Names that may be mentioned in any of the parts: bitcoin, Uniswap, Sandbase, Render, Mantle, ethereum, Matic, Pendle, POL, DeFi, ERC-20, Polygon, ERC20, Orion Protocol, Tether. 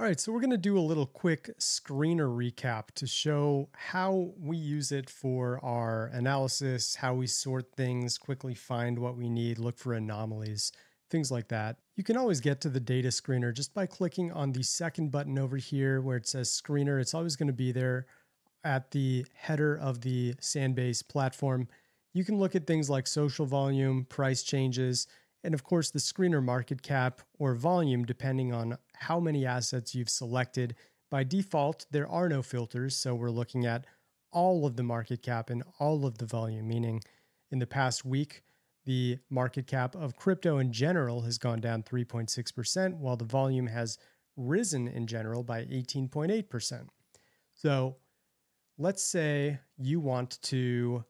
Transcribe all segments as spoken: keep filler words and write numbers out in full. All right, so we're going to do a little quick screener recap to show how we use it for our analysis, how we sort things, quickly find what we need, look for anomalies, things like that. You can always get to the data screener just by clicking on the second button over here where it says screener. It's always going to be there at the header of the Sandbase platform. You can look at things like social volume, price changes, and of course the screener market cap or volume depending on how many assets you've selected. By default, there are no filters, so we're looking at all of the market cap and all of the volume, meaning in the past week, the market cap of crypto in general has gone down three point six percent, while the volume has risen in general by eighteen point eight percent. So let's say you want to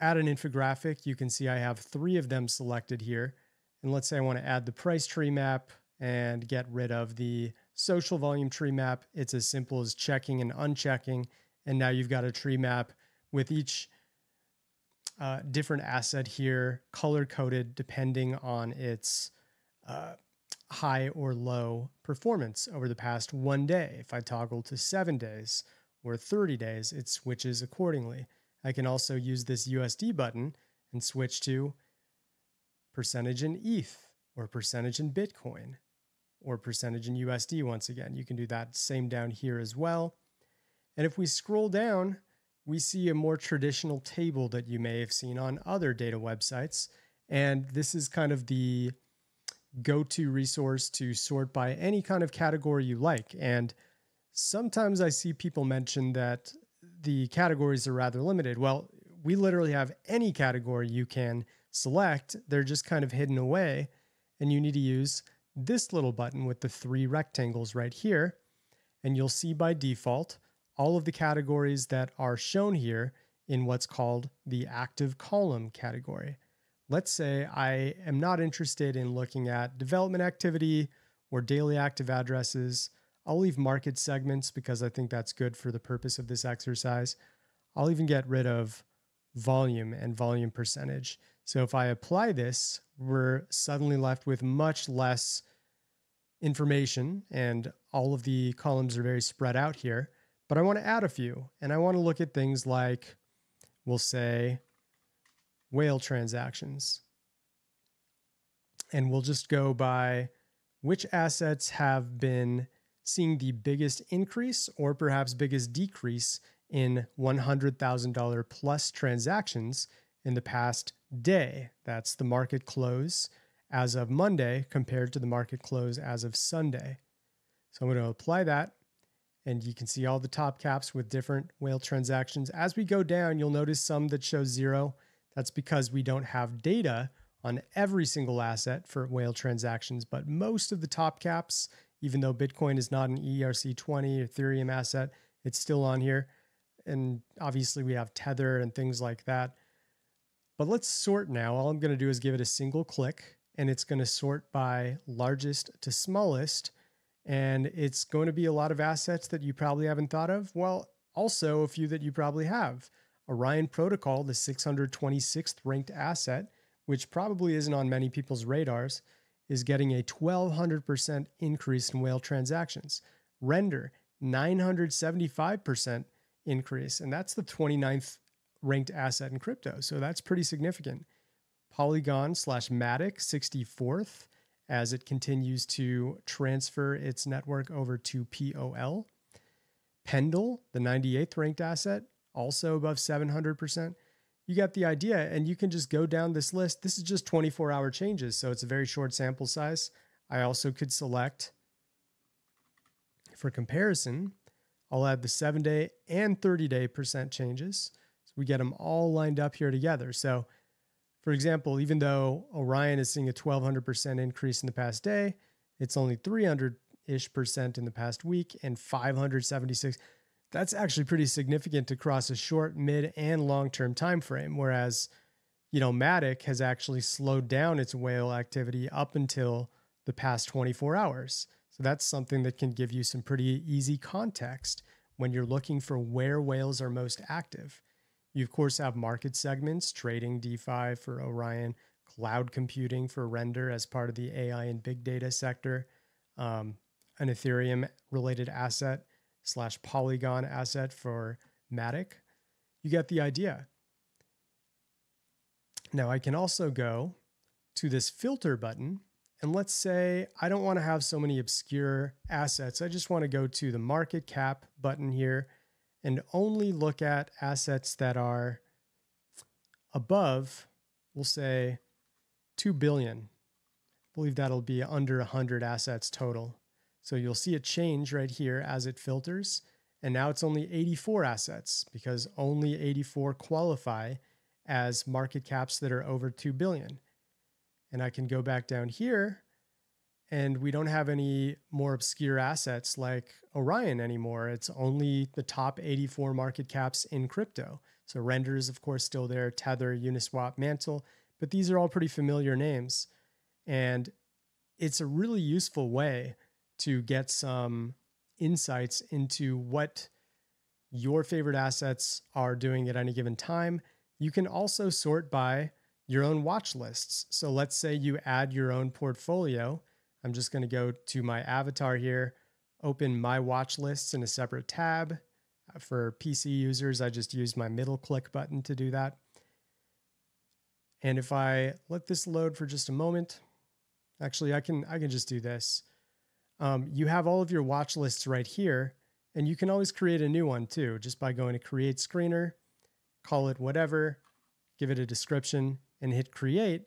add an infographic. You can see I have three of them selected here. And let's say I want to add the price tree map and get rid of the social volume tree map. It's as simple as checking and unchecking. And now you've got a tree map with each uh, different asset here, color-coded depending on its uh, high or low performance over the past one day. If I toggle to seven days or thirty days, it switches accordingly. I can also use this U S D button and switch to percentage in E T H or percentage in Bitcoin or percentage in U S D once again. You can do that same down here as well. And if we scroll down, we see a more traditional table that you may have seen on other data websites. And this is kind of the go-to resource to sort by any kind of category you like. And sometimes I see people mention that the categories are rather limited. Well, we literally have any category you can select. They're just kind of hidden away. And you need to use this little button with the three rectangles right here. And you'll see by default all of the categories that are shown here in what's called the active column category. Let's say I am not interested in looking at development activity or daily active addresses. I'll leave market segments because I think that's good for the purpose of this exercise. I'll even get rid of volume and volume percentage. So if I apply this, we're suddenly left with much less information and all of the columns are very spread out here, but I want to add a few and I want to look at things like, we'll say, whale transactions. And we'll just go by which assets have been seeing the biggest increase or perhaps biggest decrease in one hundred thousand dollars plus transactions in the past day. That's the market close as of Monday compared to the market close as of Sunday. So I'm going to apply that and you can see all the top caps with different whale transactions. As we go down, you'll notice some that show zero. That's because we don't have data on every single asset for whale transactions, but most of the top caps, even though Bitcoin is not an E R C twenty Ethereum asset, it's still on here. And obviously we have Tether and things like that. But let's sort now. All I'm going to do is give it a single click and it's going to sort by largest to smallest. And it's going to be a lot of assets that you probably haven't thought of. Well, also a few that you probably have. Orion Protocol, the six hundred twenty-sixth ranked asset, which probably isn't on many people's radars, is getting a twelve hundred percent increase in whale transactions. Render, nine hundred seventy-five percent increase, and that's the twenty-ninth ranked asset in crypto, so that's pretty significant. Polygon slash Matic, sixty-fourth, as it continues to transfer its network over to P O L. Pendle, the ninety-eighth ranked asset, also above seven hundred percent. You got the idea, and you can just go down this list. This is just twenty-four hour changes, so it's a very short sample size. I also could select, for comparison, I'll add the seven day and thirty day percent changes. So we get them all lined up here together. So, for example, even though Orion is seeing a twelve hundred percent increase in the past day, it's only three hundred-ish percent in the past week and five hundred seventy-six. That's actually pretty significant across a short, mid, and long-term time frame. Whereas, you know, Matic has actually slowed down its whale activity up until the past twenty-four hours. So that's something that can give you some pretty easy context when you're looking for where whales are most active. You, of course, have market segments, trading, DeFi for Orion, cloud computing for Render as part of the A I and big data sector. Um, an Ethereum related asset slash Polygon asset for Matic. You get the idea. Now I can also go to this filter button, and let's say I don't want to have so many obscure assets. I just want to go to the market cap button here and only look at assets that are above, we'll say two billion. I believe that'll be under one hundred assets total. So you'll see a change right here as it filters. And now it's only eighty-four assets, because only eighty-four qualify as market caps that are over two billion. And I can go back down here, and we don't have any more obscure assets like Orion anymore. It's only the top eighty-four market caps in crypto. So Render is of course still there, Tether, Uniswap, Mantle, but these are all pretty familiar names. And it's a really useful way to get some insights into what your favorite assets are doing at any given time. You can also sort by your own watch lists. So let's say you add your own portfolio. I'm just going to go to my avatar here, open my watch lists in a separate tab. For P C users, I just use my middle click button to do that. And if I let this load for just a moment, actually I can, I can just do this. Um, you have all of your watch lists right here, and you can always create a new one too, just by going to create screener, call it whatever, give it a description, and hit create.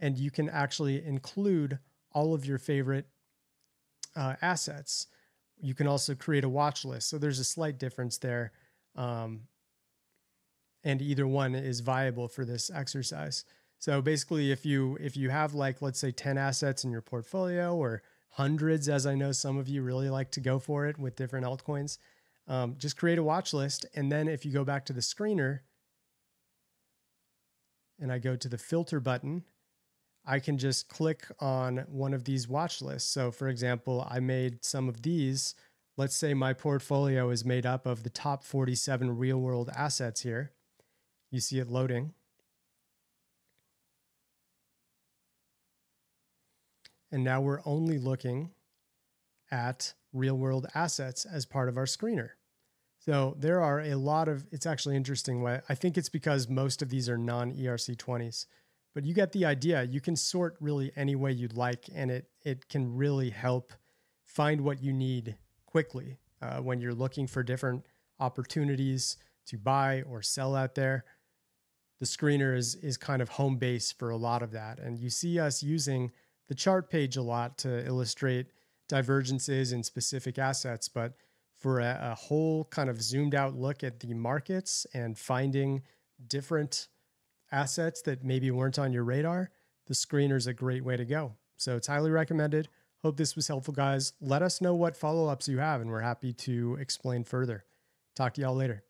And you can actually include all of your favorite uh, assets. You can also create a watch list. So there's a slight difference there. Um, and either one is viable for this exercise. So basically, if you, if you have like, let's say ten assets in your portfolio, or hundreds, as I know some of you really like to go for it with different altcoins, um, just create a watch list. And then if you go back to the screener and I go to the filter button, I can just click on one of these watch lists. So for example, I made some of these. Let's say my portfolio is made up of the top forty-seven real world assets here. You see it loading. And now we're only looking at real world assets as part of our screener. So there are a lot of, it's actually interesting. I think it's because most of these are non E R C twenties. But you get the idea. You can sort really any way you'd like, and it, it can really help find what you need quickly uh, when you're looking for different opportunities to buy or sell out there. The screener is, is kind of home base for a lot of that. And you see us using the chart page a lot to illustrate divergences in specific assets. But for a, a whole kind of zoomed out look at the markets and finding different assets that maybe weren't on your radar, the screener is a great way to go. So it's highly recommended. Hope this was helpful, guys. Let us know what follow-ups you have, and we're happy to explain further. Talk to y'all later.